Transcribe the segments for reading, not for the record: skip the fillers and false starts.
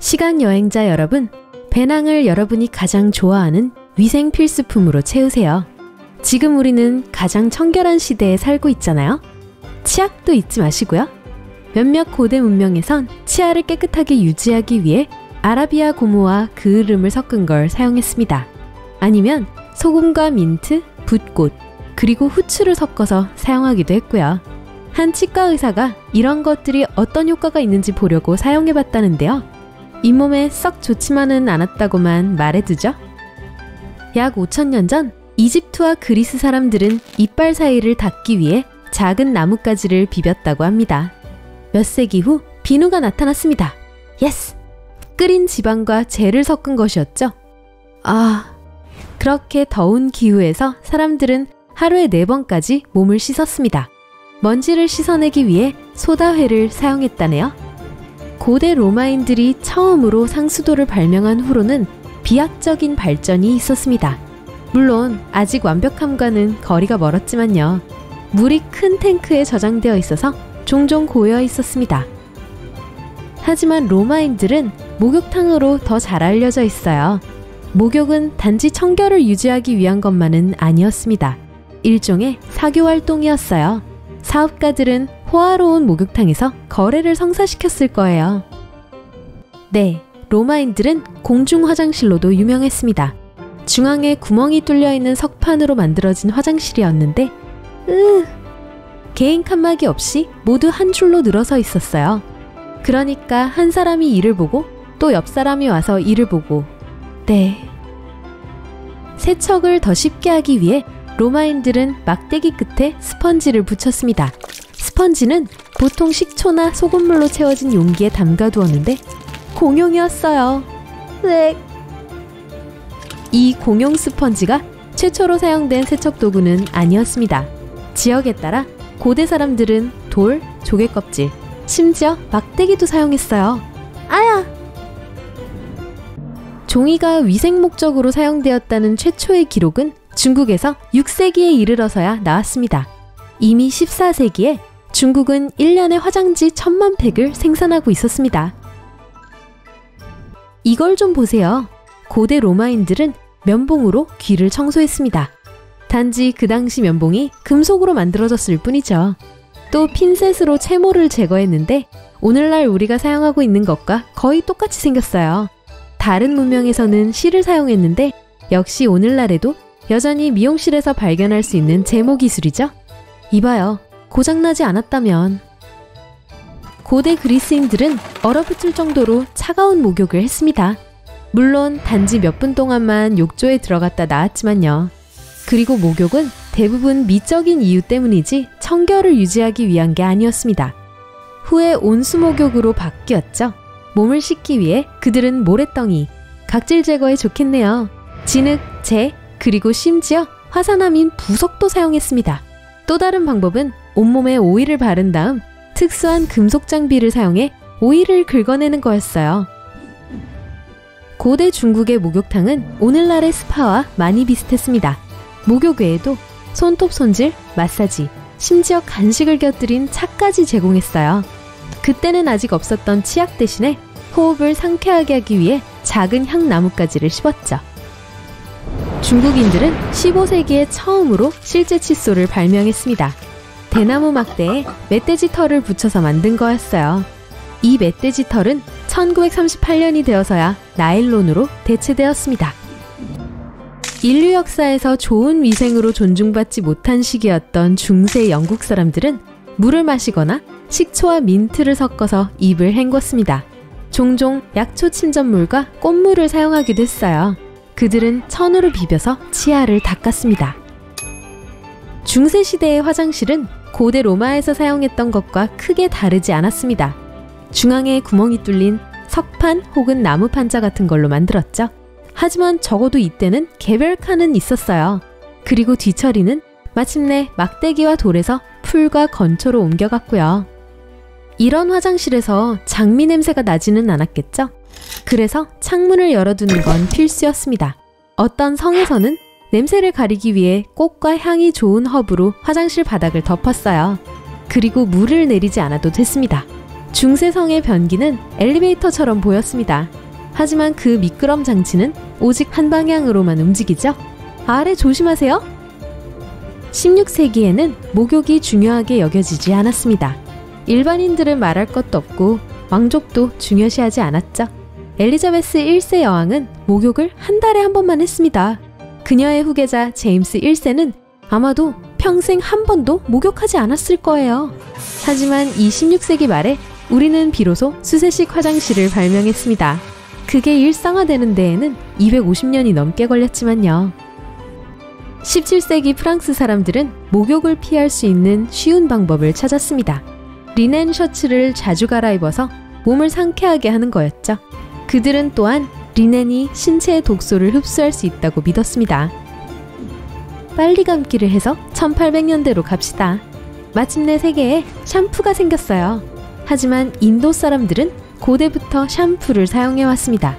시간 여행자 여러분, 배낭을 여러분이 가장 좋아하는 위생 필수품으로 채우세요. 지금 우리는 가장 청결한 시대에 살고 있잖아요. 치약도 잊지 마시고요. 몇몇 고대 문명에선 치아를 깨끗하게 유지하기 위해 아라비아 고무와 그을음을 섞은 걸 사용했습니다. 아니면 소금과 민트, 붓꽃, 그리고 후추를 섞어서 사용하기도 했고요. 한 치과 의사가 이런 것들이 어떤 효과가 있는지 보려고 사용해봤다는데요. 잇몸에 썩 좋지만은 않았다고만 말해두죠. 약 5,000년 전 이집트와 그리스 사람들은 이빨 사이를 닦기 위해 작은 나뭇가지를 비볐다고 합니다. 몇 세기 후 비누가 나타났습니다. 예스! 끓인 지방과 젤을 섞은 것이었죠. 아... 그렇게 더운 기후에서 사람들은 하루에 4번까지 몸을 씻었습니다. 먼지를 씻어내기 위해 소다회를 사용했다네요. 고대 로마인들이 처음으로 상수도를 발명한 후로는 비약적인 발전이 있었습니다. 물론 아직 완벽함과는 거리가 멀었지만요. 물이 큰 탱크에 저장되어 있어서 종종 고여 있었습니다. 하지만 로마인들은 목욕탕으로 더 잘 알려져 있어요. 목욕은 단지 청결을 유지하기 위한 것만은 아니었습니다. 일종의 사교활동이었어요. 사업가들은 호화로운 목욕탕에서 거래를 성사시켰을 거예요. 네, 로마인들은 공중 화장실로도 유명했습니다. 중앙에 구멍이 뚫려있는 석판으로 만들어진 화장실이었는데 개인 칸막이 없이 모두 한 줄로 늘어서 있었어요. 그러니까 한 사람이 이를 보고 또 옆 사람이 와서 이를 보고. 네. 세척을 더 쉽게 하기 위해 로마인들은 막대기 끝에 스펀지를 붙였습니다. 스펀지는 보통 식초나 소금물로 채워진 용기에 담가두었는데 공용이었어요. 네. 이 공용 스펀지가 최초로 사용된 세척 도구는 아니었습니다. 지역에 따라 고대 사람들은 돌, 조개껍질, 심지어 막대기도 사용했어요. 아야! 종이가 위생 목적으로 사용되었다는 최초의 기록은 중국에서 6세기에 이르러서야 나왔습니다. 이미 14세기에 중국은 1년에 화장지 10,000,000팩을 생산하고 있었습니다. 이걸 좀 보세요. 고대 로마인들은 면봉으로 귀를 청소했습니다. 단지 그 당시 면봉이 금속으로 만들어졌을 뿐이죠. 또 핀셋으로 채모를 제거했는데 오늘날 우리가 사용하고 있는 것과 거의 똑같이 생겼어요. 다른 문명에서는 실을 사용했는데 역시 오늘날에도 여전히 미용실에서 발견할 수 있는 제모 기술이죠. 이봐요. 고장나지 않았다면. 고대 그리스인들은 얼어붙을 정도로 차가운 목욕을 했습니다. 물론 단지 몇 분 동안만 욕조에 들어갔다 나왔지만요. 그리고 목욕은 대부분 미적인 이유 때문이지 청결을 유지하기 위한 게 아니었습니다. 후에 온수목욕으로 바뀌었죠. 몸을 씻기 위해 그들은 모래덩이, 각질 제거에 좋겠네요. 진흙, 재, 그리고 심지어 화산암인 부석도 사용했습니다. 또 다른 방법은 온몸에 오일을 바른 다음 특수한 금속 장비를 사용해 오일을 긁어내는 거였어요. 고대 중국의 목욕탕은 오늘날의 스파와 많이 비슷했습니다. 목욕 외에도 손톱 손질, 마사지, 심지어 간식을 곁들인 차까지 제공했어요. 그때는 아직 없었던 치약 대신에 호흡을 상쾌하게 하기 위해 작은 향나뭇가지를 씹었죠. 중국인들은 15세기에 처음으로 실제 칫솔을 발명했습니다. 대나무 막대에 멧돼지 털을 붙여서 만든 거였어요. 이 멧돼지 털은 1938년이 되어서야 나일론으로 대체되었습니다. 인류 역사에서 좋은 위생으로 존중받지 못한 시기였던 중세 영국 사람들은 물을 마시거나 식초와 민트를 섞어서 입을 헹궜습니다. 종종 약초 침전물과 꽃물을 사용하기도 했어요. 그들은 천으로 비벼서 치아를 닦았습니다. 중세시대의 화장실은 고대 로마에서 사용했던 것과 크게 다르지 않았습니다. 중앙에 구멍이 뚫린 석판 혹은 나무 판자 같은 걸로 만들었죠. 하지만 적어도 이때는 개별 칸은 있었어요. 그리고 뒤처리는 마침내 막대기와 돌에서 풀과 건초로 옮겨갔고요. 이런 화장실에서 장미 냄새가 나지는 않았겠죠? 그래서 창문을 열어두는 건 필수였습니다. 어떤 성에서는 냄새를 가리기 위해 꽃과 향이 좋은 허브로 화장실 바닥을 덮었어요. 그리고 물을 내리지 않아도 됐습니다. 중세성의 변기는 엘리베이터처럼 보였습니다. 하지만 그 미끄럼 장치는 오직 한 방향으로만 움직이죠. 아래 조심하세요! 16세기에는 목욕이 중요하게 여겨지지 않았습니다. 일반인들은 말할 것도 없고 왕족도 중요시하지 않았죠. 엘리자베스 1세 여왕은 목욕을 한 달에 한 번만 했습니다. 그녀의 후계자 제임스 1세는 아마도 평생 한 번도 목욕하지 않았을 거예요. 하지만 이 16세기 말에 우리는 비로소 수세식 화장실을 발명했습니다. 그게 일상화되는 데에는 250년이 넘게 걸렸지만요. 17세기 프랑스 사람들은 목욕을 피할 수 있는 쉬운 방법을 찾았습니다. 리넨 셔츠를 자주 갈아입어서 몸을 상쾌하게 하는 거였죠. 그들은 또한 리넨이 신체의 독소를 흡수할 수 있다고 믿었습니다. 빨리 감기를 해서 1800년대로 갑시다. 마침내 세계에 샴푸가 생겼어요. 하지만 인도 사람들은 고대부터 샴푸를 사용해왔습니다.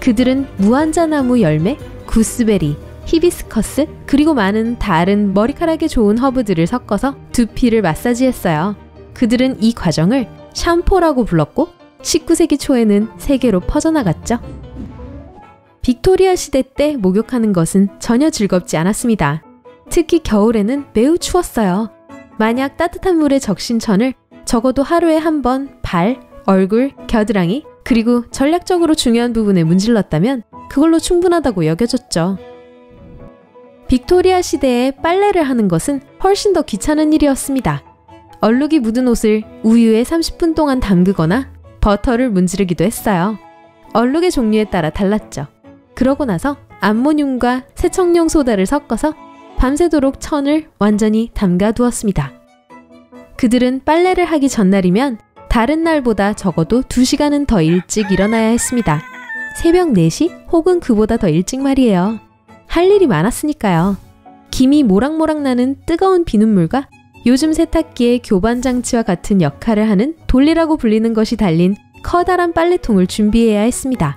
그들은 무한자나무 열매, 구스베리, 히비스커스, 그리고 많은 다른 머리카락에 좋은 허브들을 섞어서 두피를 마사지했어요. 그들은 이 과정을 샴푸라고 불렀고 19세기 초에는 세계로 퍼져나갔죠. 빅토리아 시대 때 목욕하는 것은 전혀 즐겁지 않았습니다. 특히 겨울에는 매우 추웠어요. 만약 따뜻한 물에 적신 천을 적어도 하루에 한 번 발, 얼굴, 겨드랑이, 그리고 전략적으로 중요한 부분에 문질렀다면 그걸로 충분하다고 여겨졌죠. 빅토리아 시대에 빨래를 하는 것은 훨씬 더 귀찮은 일이었습니다. 얼룩이 묻은 옷을 우유에 30분 동안 담그거나 버터를 문지르기도 했어요. 얼룩의 종류에 따라 달랐죠. 그러고 나서 암모늄과 세척용 소다를 섞어서 밤새도록 천을 완전히 담가두었습니다. 그들은 빨래를 하기 전날이면 다른 날보다 적어도 2시간은 더 일찍 일어나야 했습니다. 새벽 4시 혹은 그보다 더 일찍 말이에요. 할 일이 많았으니까요. 김이 모락모락 나는 뜨거운 비눗물과 요즘 세탁기의 교반장치와 같은 역할을 하는 돌리라고 불리는 것이 달린 커다란 빨래통을 준비해야 했습니다.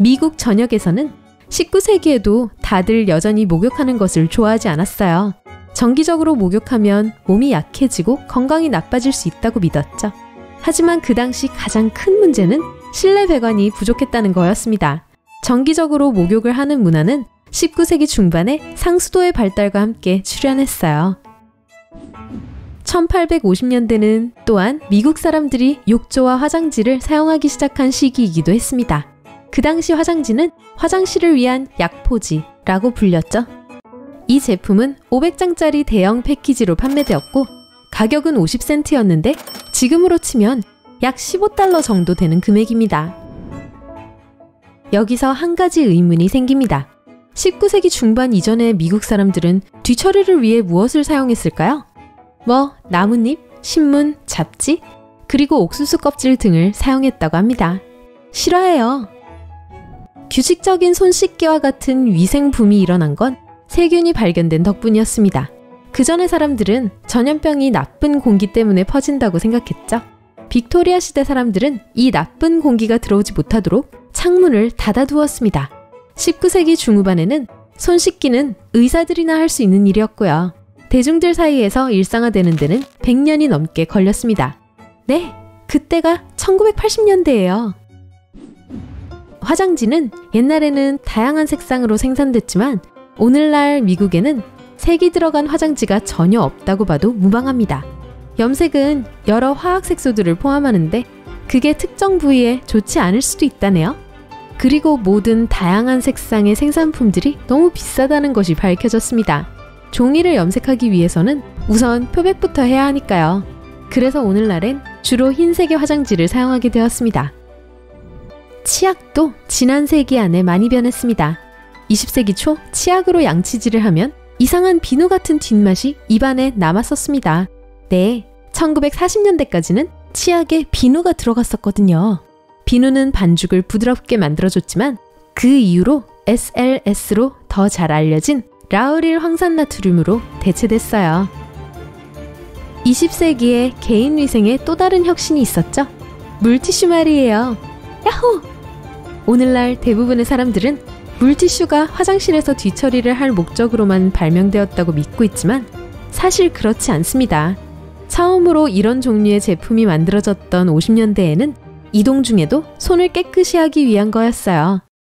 미국 전역에서는 19세기에도 다들 여전히 목욕하는 것을 좋아하지 않았어요. 정기적으로 목욕하면 몸이 약해지고 건강이 나빠질 수 있다고 믿었죠. 하지만 그 당시 가장 큰 문제는 실내 배관이 부족했다는 거였습니다. 정기적으로 목욕을 하는 문화는 19세기 중반에 상수도의 발달과 함께 출현했어요. 1850년대는 또한 미국 사람들이 욕조와 화장지를 사용하기 시작한 시기이기도 했습니다. 그 당시 화장지는 화장실을 위한 약포지라고 불렸죠. 이 제품은 500장짜리 대형 패키지로 판매되었고 가격은 50센트였는데 지금으로 치면 약 15달러 정도 되는 금액입니다. 여기서 한 가지 의문이 생깁니다. 19세기 중반 이전의 미국 사람들은 뒤처리를 위해 무엇을 사용했을까요? 뭐 나뭇잎, 신문, 잡지, 그리고 옥수수 껍질 등을 사용했다고 합니다. 실화예요. 규칙적인 손 씻기와 같은 위생 붐이 일어난 건 세균이 발견된 덕분이었습니다. 그 전의 사람들은 전염병이 나쁜 공기 때문에 퍼진다고 생각했죠. 빅토리아 시대 사람들은 이 나쁜 공기가 들어오지 못하도록 창문을 닫아두었습니다. 19세기 중후반에는 손 씻기는 의사들이나 할 수 있는 일이었고요. 대중들 사이에서 일상화되는 데는 100년이 넘게 걸렸습니다. 네, 그때가 1980년대예요. 화장지는 옛날에는 다양한 색상으로 생산됐지만 오늘날 미국에는 색이 들어간 화장지가 전혀 없다고 봐도 무방합니다. 염색은 여러 화학 색소들을 포함하는데 그게 특정 부위에 좋지 않을 수도 있다네요. 그리고 모든 다양한 색상의 생산품들이 너무 비싸다는 것이 밝혀졌습니다. 종이를 염색하기 위해서는 우선 표백부터 해야 하니까요. 그래서 오늘날엔 주로 흰색의 화장지를 사용하게 되었습니다. 치약도 지난 세기 안에 많이 변했습니다. 20세기 초 치약으로 양치질을 하면 이상한 비누 같은 뒷맛이 입안에 남았었습니다. 네, 1940년대까지는 치약에 비누가 들어갔었거든요. 비누는 반죽을 부드럽게 만들어줬지만 그 이후로 SLS로 더 잘 알려진 라우릴 황산나트륨으로 대체됐어요. 20세기에 개인 위생에 또 다른 혁신이 있었죠. 물티슈 말이에요. 야호! 오늘날 대부분의 사람들은 물티슈가 화장실에서 뒤처리를 할 목적으로만 발명되었다고 믿고 있지만 사실 그렇지 않습니다. 처음으로 이런 종류의 제품이 만들어졌던 50년대에는 이동 중에도 손을 깨끗이 하기 위한 거였어요.